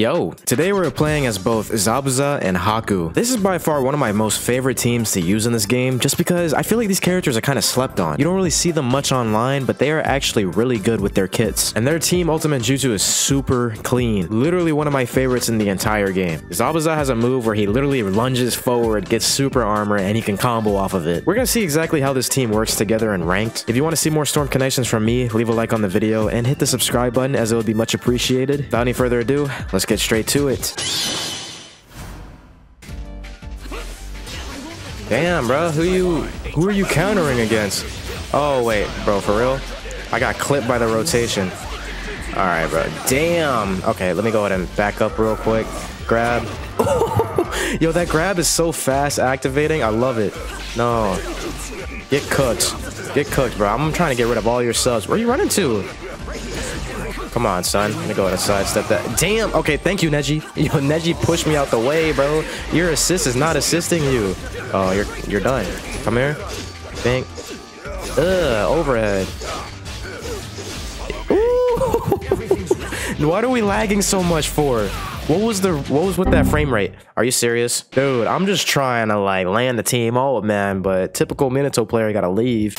Yo, today we're playing as both Zabuza and Haku. This is by far one of my most favorite teams to use in this game, just because I feel like these characters are kind of slept on. You don't really see them much online, but they are actually really good with their kits. And their team ultimate jutsu is super clean. Literally one of my favorites in the entire game. Zabuza has a move where he literally lunges forward, gets super armor, and he can combo off of it. We're gonna see exactly how this team works together in ranked. If you want to see more Storm Connections from me, leave a like on the video and hit the subscribe button, as it would be much appreciated. Without any further ado, let's get straight to it. Damn, bro, who are you countering against? Oh wait, bro, for real? I got clipped by the rotation. All right, bro. Damn. Okay, let me go ahead and back up real quick. Grab. Yo, that grab is so fast activating. I love it. No. Get cooked. Get cooked, bro. I'm trying to get rid of all your subs. Where are you running to? Come on, son. Let me go ahead and sidestep that. Damn. Okay, thank you, Neji. Yo, Neji pushed me out the way, bro. Your assist is not assisting you. Oh, you're done. Come here. Think. Ugh, overhead. Ooh. What are we lagging so much for? What was with that frame rate? Are you serious? Dude, I'm just trying to like land the team out, man, but typical Minato player gotta leave.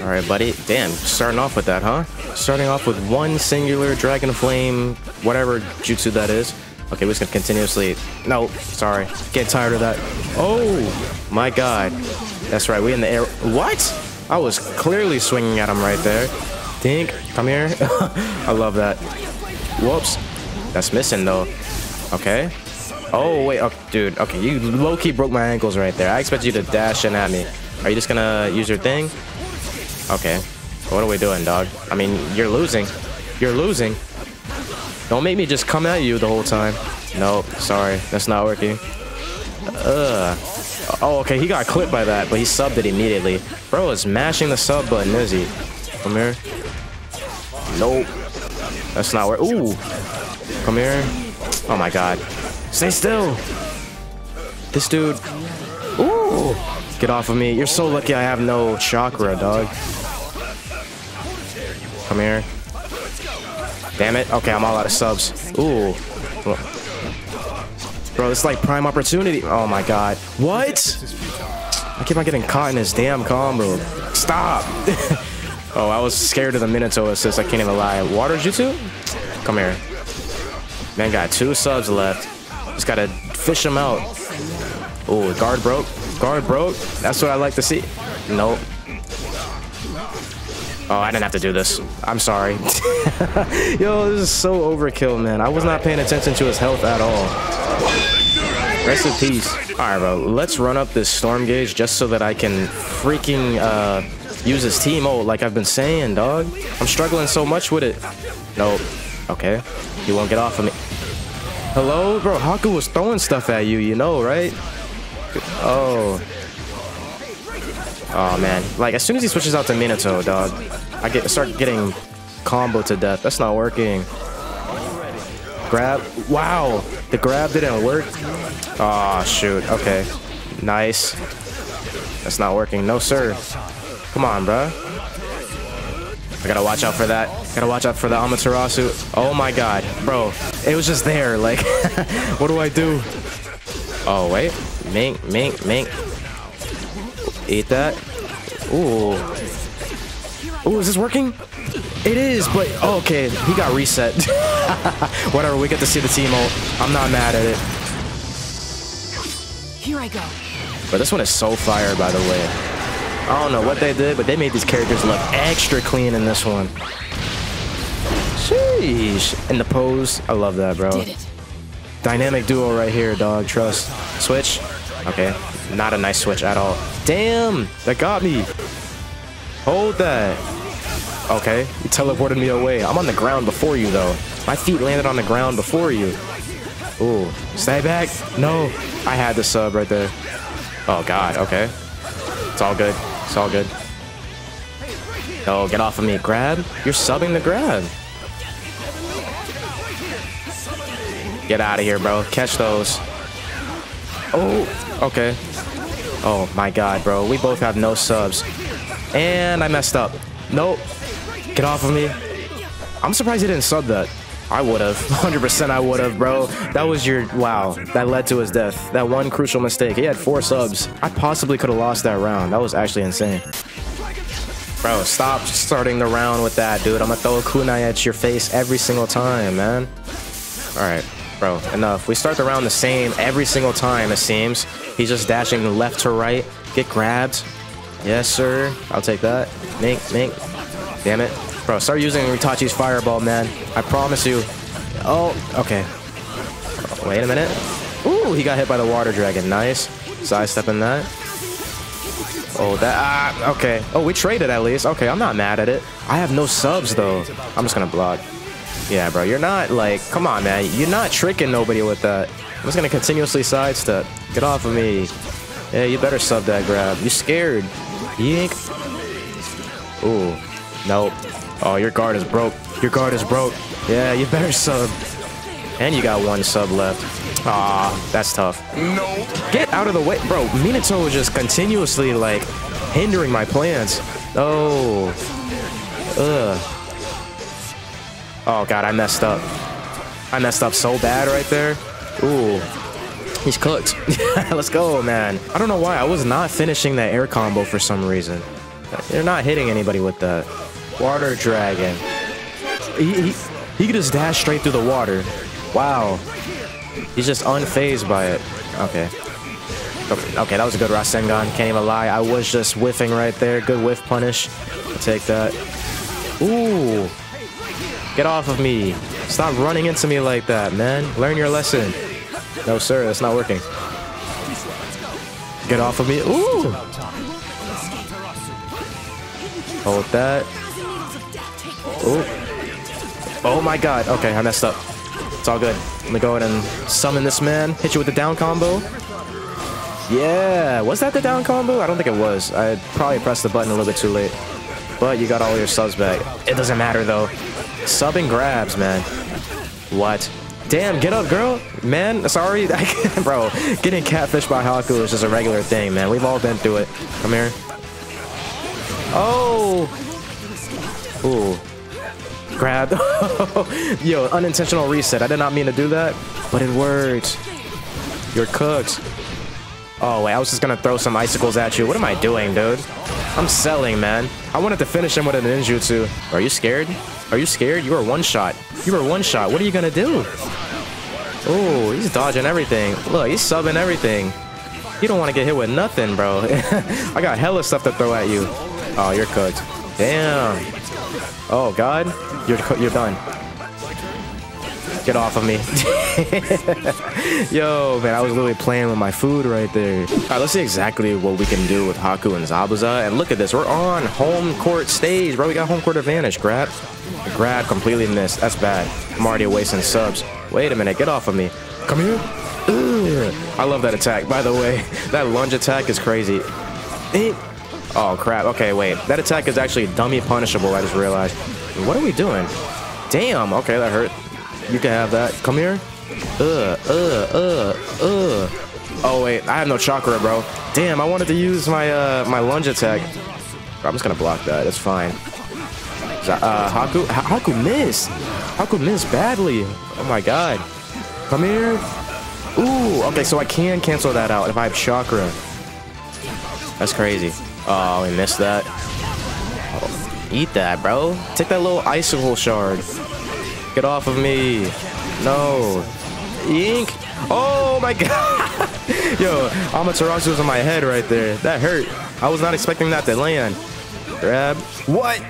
All right, buddy. Damn, starting off with that, huh? Starting off with one singular dragon flame, whatever jutsu that is. Okay, we're just gonna continuously... No, sorry. Get tired of that. Oh, my God. That's right, we in the air. What? I was clearly swinging at him right there. Dink, come here. I love that. Whoops. That's missing, though. Okay. Oh, wait. Oh, dude. Okay, you low-key broke my ankles right there. I expect you to dash in at me. Are you just gonna use your thing? Okay. What are we doing, dog? I mean, you're losing. You're losing. Don't make me just come at you the whole time. Nope. Sorry. That's not working. Ugh. Oh, okay. He got clipped by that, but he subbed it immediately. Bro is mashing the sub button, is he? Come here. Nope. That's not working. Ooh. Come here. Oh my God. Stay still. This dude. Ooh. Get off of me. You're so lucky I have no chakra, dog. Come here. Damn it. Okay, I'm all out of subs. Ooh. Bro, it's like prime opportunity. Oh my God. What? I keep on getting caught in his damn combo. Stop. Oh, I was scared of the Minato assist. I can't even lie. Water jutsu? Come here. Man got two subs left. Just gotta fish him out. Oh, guard broke. Guard broke. That's what I like to see. Nope. Oh, I didn't have to do this. I'm sorry. Yo, this is so overkill, man. I was not paying attention to his health at all. Rest in peace. All right, bro. Let's run up this storm gauge just so that I can freaking use his team ult like I've been saying, dog. I'm struggling so much with it. Nope. Okay. You won't get off of me. Hello, bro. Haku was throwing stuff at you, you know, right? Oh. Oh, man. Like, as soon as he switches out to Minato, dog, I start getting combo to death. That's not working. Grab. Wow. The grab didn't work. Oh, shoot. Okay. Nice. That's not working. No, sir. Come on, bro. I gotta watch out for that. Gotta watch out for the Amaterasu. Oh my God, bro. It was just there. Like, what do I do? Oh, wait. Mink, mink, mink. Eat that. Ooh. Ooh, is this working? It is, but okay. He got reset. Whatever, we get to see the team ult. I'm not mad at it. Here I go. But this one is so fire, by the way. I don't know what they did, but they made these characters look extra clean in this one. Sheesh. And the pose. I love that, bro. Dynamic duo right here, dog. Trust. Switch. Okay. Not a nice switch at all. Damn. That got me. Hold that. Okay. You teleported me away. I'm on the ground before you, though. My feet landed on the ground before you. Ooh. Stay back. No. I had the sub right there. Oh, God. Okay. It's all good. It's all good. Oh, get off of me. Grab. You're subbing the grab. Get out of here, bro. Catch those. Oh, okay. Oh, my God, bro. We both have no subs. And I messed up. Nope. Get off of me. I'm surprised he didn't sub that. I would have. 100% I would have, bro. That was your... Wow. That led to his death. That one crucial mistake. He had 4 subs. I possibly could have lost that round. That was actually insane. Bro, stop starting the round with that, dude. I'm gonna throw a kunai at your face every single time, man. Alright, bro. Enough. We start the round the same every single time, it seems. He's just dashing left to right. Get grabbed. Yes, sir. I'll take that. Mink. Damn it. Bro, start using Itachi's fireball, man. I promise you. Oh, okay. Oh, wait a minute. Ooh, he got hit by the water dragon. Nice. Sidestepping that. Oh, that... Ah, okay. Oh, we traded at least. Okay, I'm not mad at it. I have no subs, though. I'm just gonna block. Yeah, bro, you're not, like... Come on, man. You're not tricking nobody with that. I'm just gonna continuously sidestep. Get off of me. Yeah, you better sub that grab. You scared. Yank. Ooh. Nope. Oh, your guard is broke. Your guard is broke. Yeah, you better sub. And you got 1 sub left. Aw, that's tough. No. Get out of the way. Bro, Minato is just continuously, like, hindering my plans. Oh. Ugh. Oh, God, I messed up. I messed up so bad right there. Ooh. He's cooked. Let's go, man. I don't know why. I was not finishing that air combo for some reason. They're not hitting anybody with that. Water dragon. He could just dash straight through the water. Wow. He's just unfazed by it. Okay. Okay, that was a good Rasengan. Can't even lie. I was just whiffing right there. Good whiff punish. I'll take that. Ooh. Get off of me. Stop running into me like that, man. Learn your lesson. No, sir. That's not working. Get off of me. Ooh. Hold that. Ooh. Oh my god. Okay, I messed up. It's all good. I'm gonna go ahead and summon this man. Hit you with the down combo. Yeah. Was that the down combo? I don't think it was. I probably pressed the button a little bit too late. But you got all your subs back. It doesn't matter though. Subbing grabs, man. What? Damn, get up, girl. Man, sorry. Bro, getting catfished by Haku is just a regular thing, man. We've all been through it. Come here. Oh. Ooh. Grab. Yo, unintentional reset. I did not mean to do that, but it worked. You're cooked. Oh, wait, I was just gonna throw some icicles at you. What am I doing, dude? I'm selling, man. I wanted to finish him with a ninjutsu. Are you scared? Are you scared? You are one shot. You are one shot. What are you gonna do? Oh, he's dodging everything. Look, he's subbing everything. You don't want to get hit with nothing, bro. I got hella stuff to throw at you. Oh, you're cooked. Damn. Oh, God. You're done. Get off of me. Yo, man, I was literally playing with my food right there. All right, let's see exactly what we can do with Haku and Zabuza. And look at this. We're on home court stage, bro. We got home court advantage. Grab. Grab completely missed. That's bad. I'm already wasting subs. Wait a minute. Get off of me. Come here. Ugh. I love that attack, by the way. That lunge attack is crazy. Oh, crap. Okay, wait. That attack is actually dummy punishable, I just realized. What are we doing? Damn. Okay, that hurt. You can have that. Come here. Oh, wait. I have no chakra, bro. Damn, I wanted to use my my lunge attack. I'm just gonna block that. It's fine. Haku missed. Haku missed badly. Oh, my God. Come here. Ooh. Okay, so I can cancel that out if I have chakra. That's crazy. Oh, we missed that. Oh, eat that, bro. Take that little icicle shard. Get off of me. No. Ink. Oh, my God. Yo, Amaterasu was in my head right there. That hurt. I was not expecting that to land. Grab. What?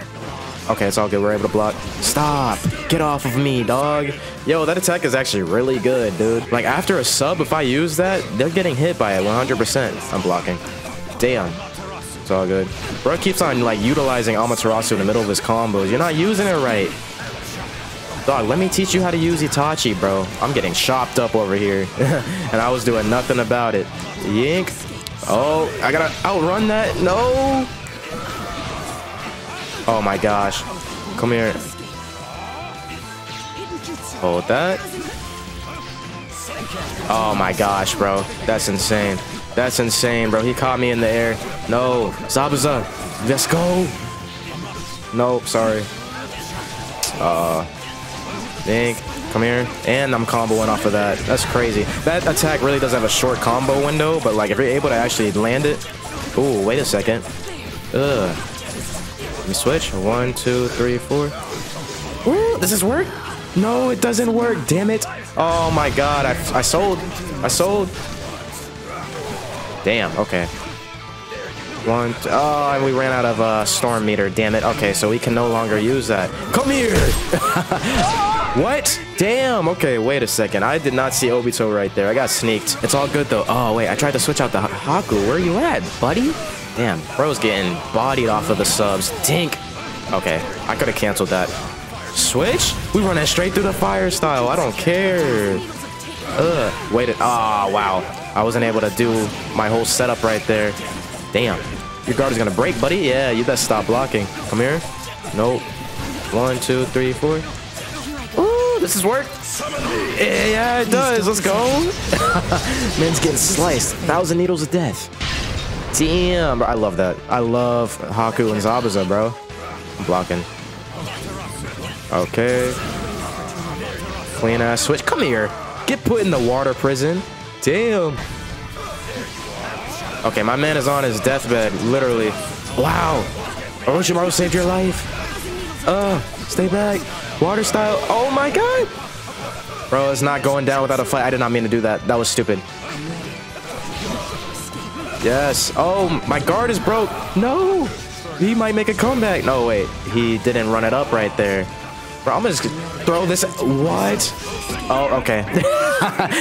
Okay, it's all good. We're able to block. Stop. Get off of me, dog. Yo, that attack is actually really good, dude. Like, after a sub, if I use that, they're getting hit by it 100%. I'm blocking. Damn. It's all good. Bro keeps on, like, utilizing Amaterasu in the middle of his combos. You're not using it right. Dog, let me teach you how to use Itachi, bro. I'm getting chopped up over here. And I was doing nothing about it. Yank. Oh, I gotta outrun that. No. Oh, my gosh. Come here. Hold that. Oh, my gosh, bro. That's insane. That's insane, bro. He caught me in the air. No. Zabuza. Let's go. Nope. Sorry. Dink, come here. And I'm comboing off of that. That's crazy. That attack really does have a short combo window, but like if you're able to actually land it. Ooh, wait a second. Ugh. Let me switch. 1, 2, 3, 4. Ooh, does this work? No, it doesn't work. Damn it. Oh my god, I sold. I sold. Damn, okay. One, oh, and we ran out of storm meter, damn it. Okay, so we can no longer use that. Come here! What? Damn, okay, wait a second. I did not see Obito right there. I got sneaked. It's all good, though. Oh, wait, I tried to switch out the Haku. Where you at, buddy? Damn, bro's getting bodied off of the subs. Dink. Okay, I could have canceled that. Switch? We running straight through the fire style. I don't care. Ugh, wait. Oh, wow. I wasn't able to do my whole setup right there. Damn. Your guard is gonna break, buddy. Yeah, you best stop blocking. Come here. Nope. 1, 2, 3, 4. Ooh, this is work. Yeah, it does. Let's go. Man's getting sliced. 1,000 needles of death. Damn, bro. I love that. I love Haku and Zabuza, bro. I'm blocking. Okay. Clean ass switch. Come here. Get put in the water prison. Damn. Okay, my man is on his deathbed, literally. Wow. Orochimaru saved your life. Stay back. Water style. Oh my god. Bro, it's not going down without a fight. I did not mean to do that. That was stupid. Yes. Oh, my guard is broke. No. He might make a comeback. No, wait. He didn't run it up right there. Bro, I'm just gonna throw this. What? Oh, okay.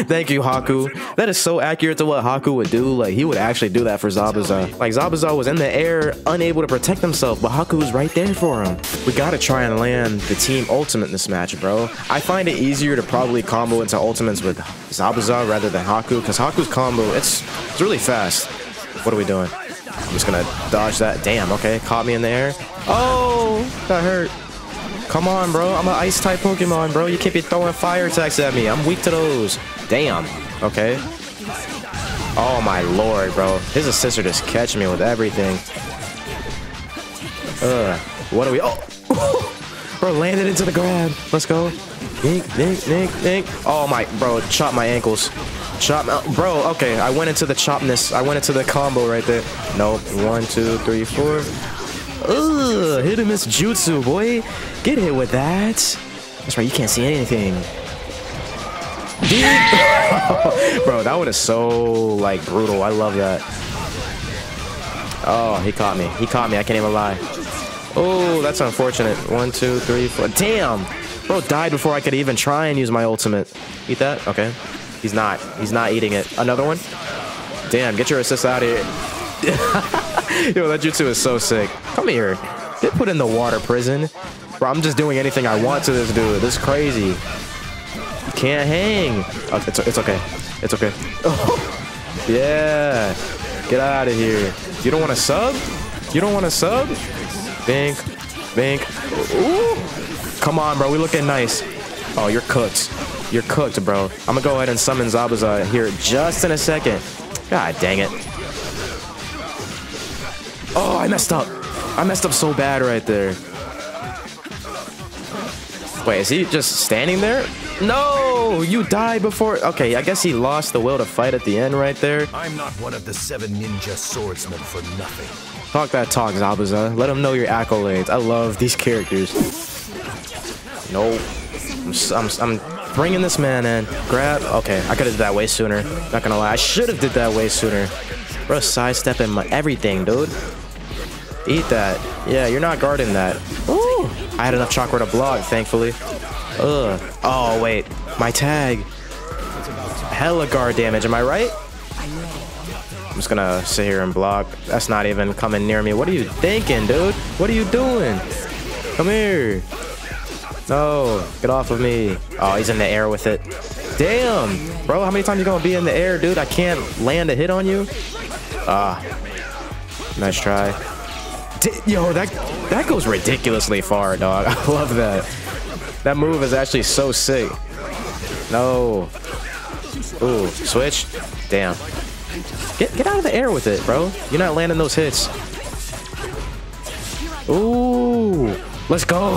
Thank you, Haku. That is so accurate to what Haku would do. Like, he would actually do that for Zabuza. Like, Zabuza was in the air, unable to protect himself, but Haku was right there for him. We gotta try and land the team ultimate in this match, bro. I find it easier to probably combo into ultimates with Zabuza rather than Haku, because Haku's combo, it's really fast. What are we doing? I'm just gonna dodge that. Damn, okay. Caught me in the air. Oh, that hurt. Come on, bro. I'm an ice-type Pokemon, bro. You can't be throwing fire attacks at me. I'm weak to those. Damn. Okay. Oh, my lord, bro. His sister just catch me with everything. Ugh. What are we... Oh! Bro, landed into the ground. Let's go. Dink, dink, dink, dink. Oh, my... Bro, chop my ankles. Chop... Bro, okay. I went into the chopness. I went into the combo right there. Nope. 1, 2, 3, 4... Ugh, hit and miss Jutsu, boy. Get hit with that. That's right, you can't see anything. Bro, that one is so, like, brutal. I love that. Oh, he caught me. He caught me. I can't even lie. Oh, that's unfortunate. 1, 2, 3, 4. Damn. Bro died before I could even try and use my ultimate. Eat that? Okay. He's not. He's not eating it. Another one? Damn, get your assist out of here. Yo, that jutsu is so sick. Come here. Get put in the water prison. Bro, I'm just doing anything I want to this dude. This is crazy. Can't hang. Oh, it's okay. It's okay. Oh, yeah. Get out of here. You don't want to sub? You don't want to sub? Bink. Bink. Ooh. Come on, bro. We looking nice. Oh, you're cooked. You're cooked, bro. I'm going to go ahead and summon Zabuza here just in a second. God dang it. Oh, I messed up. I messed up so bad right there. Wait, is he just standing there? No, you died before. Okay, I guess he lost the will to fight at the end right there. I'm not one of the 7 ninja swordsmen for nothing. Talk that talk, Zabuza. Let him know your accolades. I love these characters. Nope. I'm bringing this man in. Grab. Okay, I could have did that way sooner. Not gonna lie, I should have did that way sooner. Bro, sidestepping my everything, dude. Eat that. Yeah, you're not guarding that. Ooh, I had enough chakra to block, thankfully. Ugh. Oh, wait. My tag. Hella guard damage, am I right? I'm just gonna sit here and block. That's not even coming near me. What are you thinking, dude? What are you doing? Come here. No, get off of me. Oh, he's in the air with it. Damn. Bro, how many times you gonna be in the air, dude? I can't land a hit on you. Ah. Nice try. Yo, that goes ridiculously far, dog. I love that. That move is actually so sick. No. Ooh, switch. Damn. Get out of the air with it, bro. You're not landing those hits. Ooh. Let's go.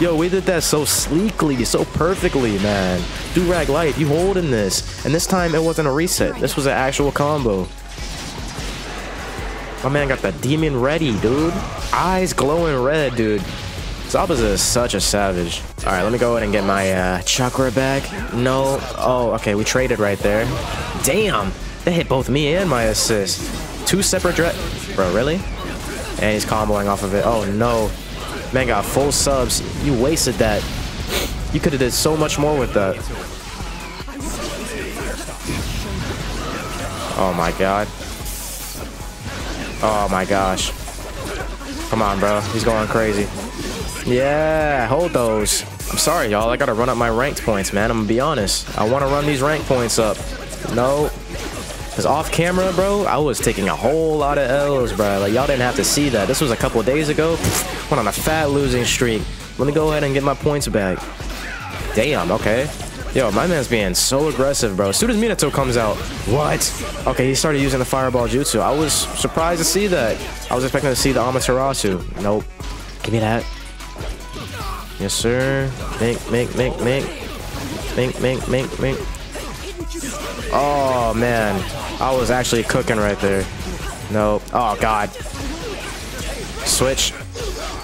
Yo, we did that so sleekly, so perfectly, man. Durag Light, you holding this. And this time it wasn't a reset. This was an actual combo. My man got the demon ready, dude. Eyes glowing red, dude. Zabuza is such a savage. All right, let me go ahead and get my chakra back. No. Oh, okay. We traded right there. Damn. That hit both me and my assist. Two separate bro, really? And he's comboing off of it. Oh, no. Man got full subs. You wasted that. You could have did so much more with that. Oh, my God. Oh, my gosh. Come on, bro. He's going crazy. Yeah, hold those. I'm sorry, y'all. I gotta run up my ranked points, man. I'm gonna be honest. I want to run these rank points up. No. Because off camera, bro, I was taking a whole lot of L's, bro. Like, y'all didn't have to see that. This was a couple of days ago. Went on a fat losing streak. Let me go ahead and get my points back. Damn, okay. Yo, my man's being so aggressive, bro. As soon as Minato comes out, what? Okay, he started using the Fireball Jutsu. I was surprised to see that. I was expecting to see the Amaterasu. Nope. Give me that. Yes, sir. Mink. Oh, man. I was actually cooking right there. No. Oh, God. Switch.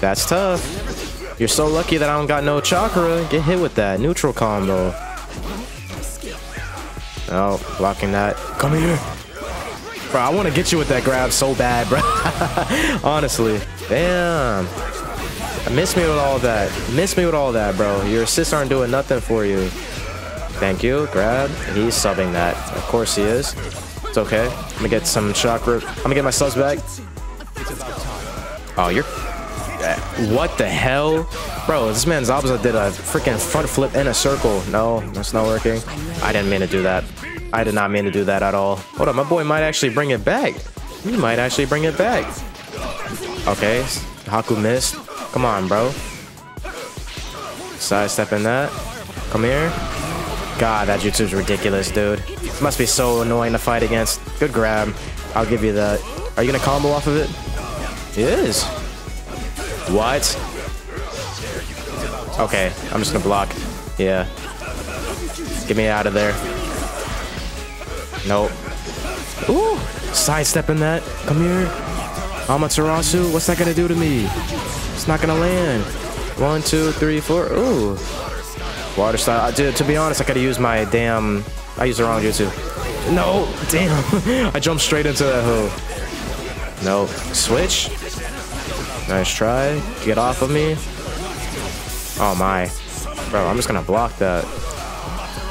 That's tough. You're so lucky that I don't got no chakra. Get hit with that. Neutral combo. Oh, blocking that. Come here. Bro, I want to get you with that grab so bad, bro. Honestly. Damn. Miss me with all that. Miss me with all that, bro. Your assists aren't doing nothing for you. Thank you. Grab. He's subbing that. Of course he is. It's okay. I'm gonna get some chakra. I'm gonna get my subs back. Oh, you're... What the hell? Bro, this man Zabuza did a freaking front flip in a circle. No, that's not working. I didn't mean to do that. I did not mean to do that at all. Hold on, my boy might actually bring it back. He might actually bring it back. Okay. Haku missed. Come on, bro. Sidestepping that. Come here. God, that jutsu's ridiculous, dude. It must be so annoying to fight against. Good grab. I'll give you that. Are you gonna combo off of it? It is. What? Okay, I'm just gonna block. Yeah. Get me out of there. Nope. Ooh! Sidestepping that. Come here. Amaterasu, what's that gonna do to me? It's not gonna land. 1, 2, 3, 4. Ooh. Water style. Dude, to be honest, I could have used my damn... I used the wrong jutsu. No. Damn. I jumped straight into that hole. No. Switch. Nice try. Get off of me. Oh, my. Bro, I'm just going to block that.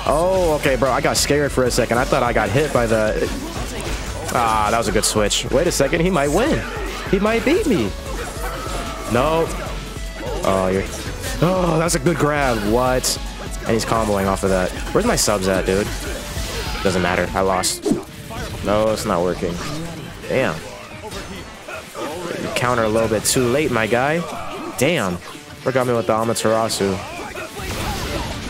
Oh, okay, bro. I got scared for a second. I thought I got hit by the... Ah, that was a good switch. Wait a second. He might win. He might beat me. No. Oh, you're... Oh, that's a good grab. What? And he's comboing off of that. Where's my subs at, dude? Doesn't matter. I lost. No, it's not working. Damn. You counter a little bit too late, my guy. Damn. Forgot me with the Amaterasu.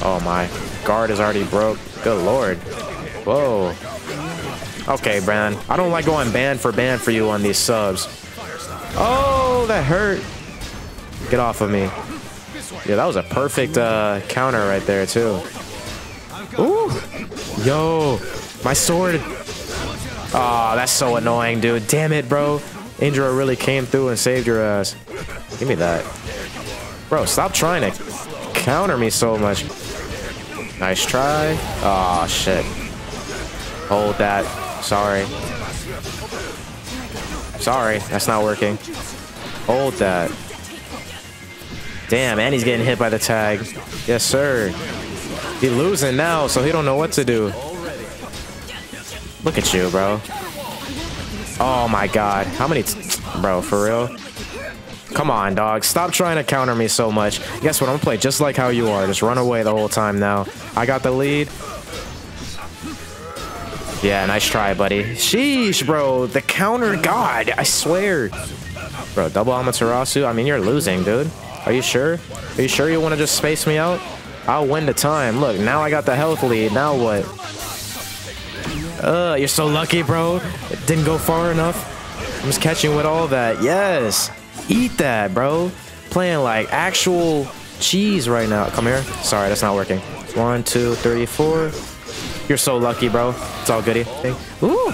Oh, my. Guard is already broke. Good lord. Whoa. Okay, Bran. I don't like going band for band for you on these subs. Oh, that hurt. Get off of me. Yeah, that was a perfect counter right there, too. Ooh! Yo! My sword! Aw, oh, that's so annoying, dude. Damn it, bro. Indra really came through and saved your ass. Give me that. Bro, stop trying to counter me so much. Nice try. Aw, oh, shit. Hold that. Sorry. Sorry, that's not working. Hold that. Damn, and he's getting hit by the tag. Yes, sir. He's losing now, so he don't know what to do. Look at you, bro. Oh, my God. How many... Bro, for real? Come on, dog. Stop trying to counter me so much. Guess what? I'm going to play just like how you are. Just run away the whole time now. I got the lead. Yeah, nice try, buddy. Sheesh, bro. The counter god. I swear. Bro, double Amaterasu. I mean, you're losing, dude. Are you sure? Are you sure you want to just space me out? I'll win the time. Look, now I got the health lead. Now what? You're so lucky, bro. It didn't go far enough. I'm just catching with all that. Yes. Eat that, bro. playing like actual cheese right now. Come here. Sorry, that's not working. 1, 2, 3, 4. You're so lucky, bro. It's all goody. Ooh.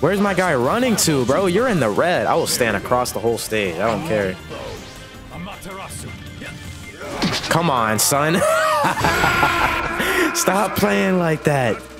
Where's my guy running to, bro? You're in the red. I will stand across the whole stage. I don't care. Come on, son. Stop playing like that.